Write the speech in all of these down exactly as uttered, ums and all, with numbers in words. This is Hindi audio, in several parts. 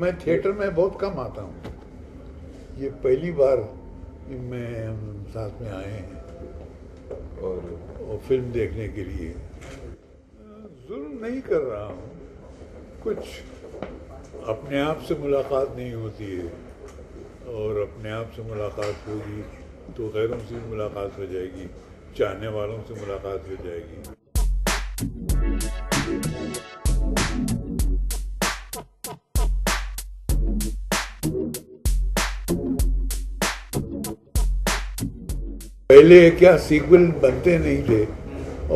मैं थिएटर में बहुत कम आता हूँ, ये पहली बार मैं हम साथ में आए हैं और, और फिल्म देखने के लिए। जुल्म नहीं कर रहा हूँ, कुछ अपने आप से मुलाकात नहीं होती है और अपने आप से मुलाकात होगी तो गैरों से मुलाकात हो जाएगी, चाहने वालों से मुलाकात हो जाएगी। पहले क्या सीक्वल बनते नहीं थे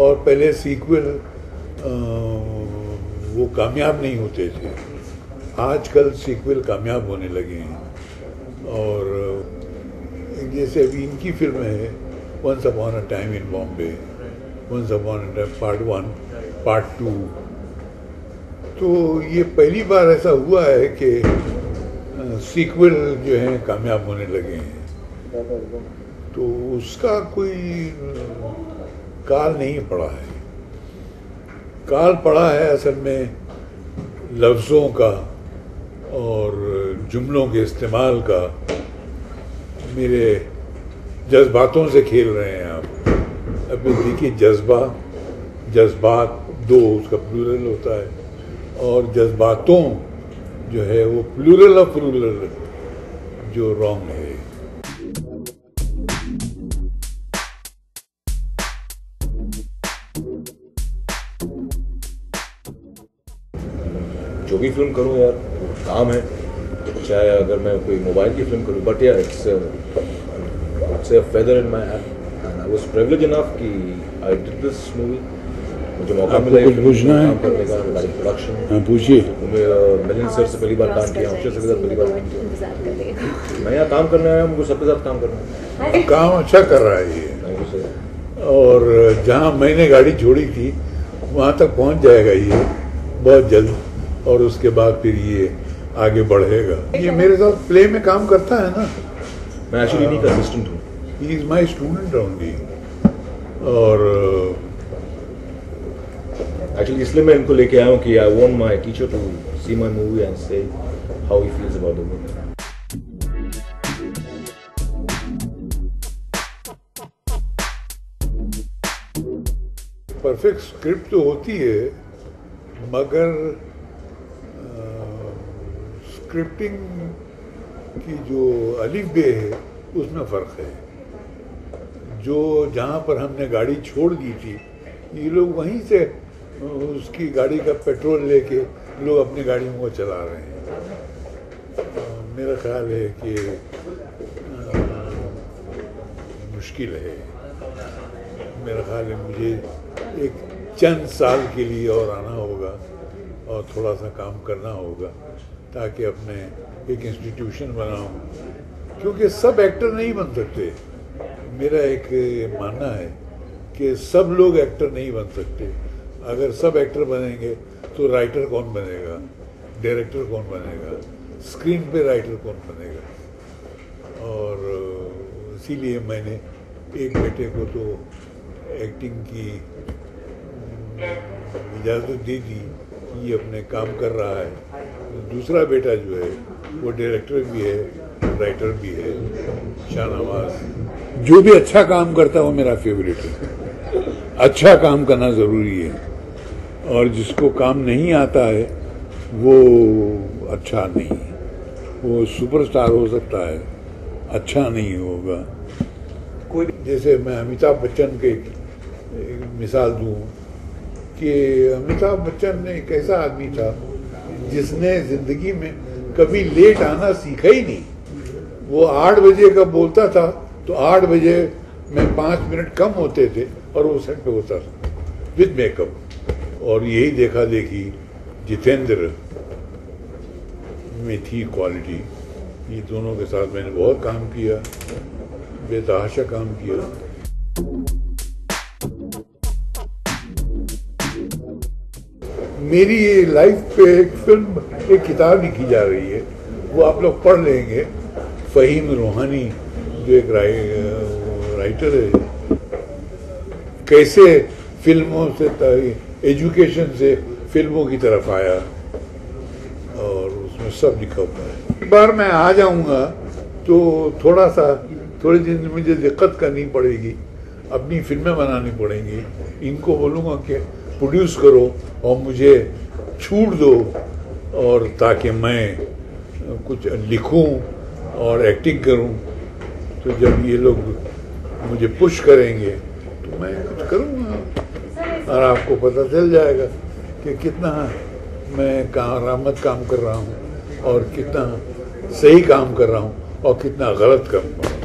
और पहले सीक्वल आ, वो कामयाब नहीं होते थे। आजकल सीक्वल कामयाब होने लगे हैं और जैसे अभी इनकी फिल्म है once upon a time in Bombay, once upon a time part one part two, तो ये पहली बार ऐसा हुआ है कि सीक्वल जो हैं कामयाब होने लगे हैं, तो उसका कोई काल नहीं पड़ा है। काल पड़ा है असल में लफ्ज़ों का और जुमलों के इस्तेमाल का। मेरे जज्बातों से खेल रहे हैं आप। अभी देखिए जज्बा, जज्बात दो उसका प्लूरल होता है और जज्बातों जो है वो प्लूरल और प्लूरल जो रॉन्ग है। जो भी फिल्म करूँ यार काम है, चाहे अगर मैं कोई मोबाइल की फिल्म करूँ, बट यार it's it's a feather in my hat and I was privileged enough कि आई डिड दिस मूवी। मुझे मौका मिला है काम करने का, लाइक प्रोडक्शन। पूछिए। मिलिंद सर से पहली बार काम किया, अक्षय सर के साथ पहली बार काम किया। मैं यहाँ काम करने आया, मुझे सबके साथ काम करना है। काम अच्छा कर रहा है ये। Thank you sir. और जहाँ मैंने गाड़ी छोड़ी थी वहाँ तक पहुँच जाएगा ये बहुत जल्द और उसके बाद फिर ये आगे बढ़ेगा। ये मेरे साथ प्ले में काम करता है ना, मैं एक्चुअली इन्हीं का असिस्टेंट हूँ। He is my student only और एक्चुअली इसलिए मैं इनको लेके आया हूँ कि I want my teacher to see my movie and say how he feels about the movie. Perfect script तो होती है मगर स्क्रिप्टिंग की जो अलिफ बे है उसमें फ़र्क है। जो जहाँ पर हमने गाड़ी छोड़ दी थी ये लोग वहीं से उसकी गाड़ी का पेट्रोल लेके लोग अपनी गाड़ियों को चला रहे हैं। मेरा ख्याल है कि मुश्किल है, मेरा ख्याल है मुझे एक चंद साल के लिए और आना होगा और थोड़ा सा काम करना होगा ताकि अपने एक इंस्टीट्यूशन बनाऊं, क्योंकि सब एक्टर नहीं बन सकते। मेरा एक मानना है कि सब लोग एक्टर नहीं बन सकते। अगर सब एक्टर बनेंगे तो राइटर कौन बनेगा, डायरेक्टर कौन बनेगा, स्क्रीन पे राइटर कौन बनेगा। और इसीलिए मैंने एक बेटे को तो एक्टिंग की इजाज़त दे दी, ये अपने काम कर रहा है। दूसरा बेटा जो है वो डायरेक्टर भी है, राइटर भी है, शाहनवाज। जो भी अच्छा काम करता है वो मेरा फेवरेट है। अच्छा काम करना ज़रूरी है और जिसको काम नहीं आता है वो अच्छा नहीं, वो सुपरस्टार हो सकता है, अच्छा नहीं होगा। कोई जैसे मैं अमिताभ बच्चन के एक मिसाल दूँ कि अमिताभ बच्चन ने एक ऐसा आदमी था जिसने जिंदगी में कभी लेट आना सीखा ही नहीं। वो आठ बजे का बोलता था तो आठ बजे में पाँच मिनट कम होते थे और वो सेट पे होता था विद मेकअप। और यही देखा देखी जितेंद्र में थी क्वालिटी। ये दोनों के साथ मैंने बहुत काम किया, बेतहाशा काम किया। मेरी ये लाइफ पे एक फिल्म, एक किताब लिखी जा रही है, वो आप लोग पढ़ लेंगे। फ़हीम रोहानी जो एक राइ, राइटर है, कैसे फिल्मों से, एजुकेशन से फिल्मों की तरफ आया और उसमें सब लिखा हुआ है। एक बार मैं आ जाऊंगा तो थोड़ा सा थोड़े दिन मुझे दिक्कत करनी पड़ेगी, अपनी फिल्में बनानी पड़ेंगी। इनको बोलूँगा कि प्रोड्यूस करो और मुझे छूट दो, और ताकि मैं कुछ लिखूं और एक्टिंग करूं। तो जब ये लोग मुझे पुश करेंगे तो मैं कुछ करूंगा, और आपको पता चल जाएगा कि कितना मैं कामयाब काम कर रहा हूं और कितना सही काम कर रहा हूं और कितना गलत काम कर रहा हूँ।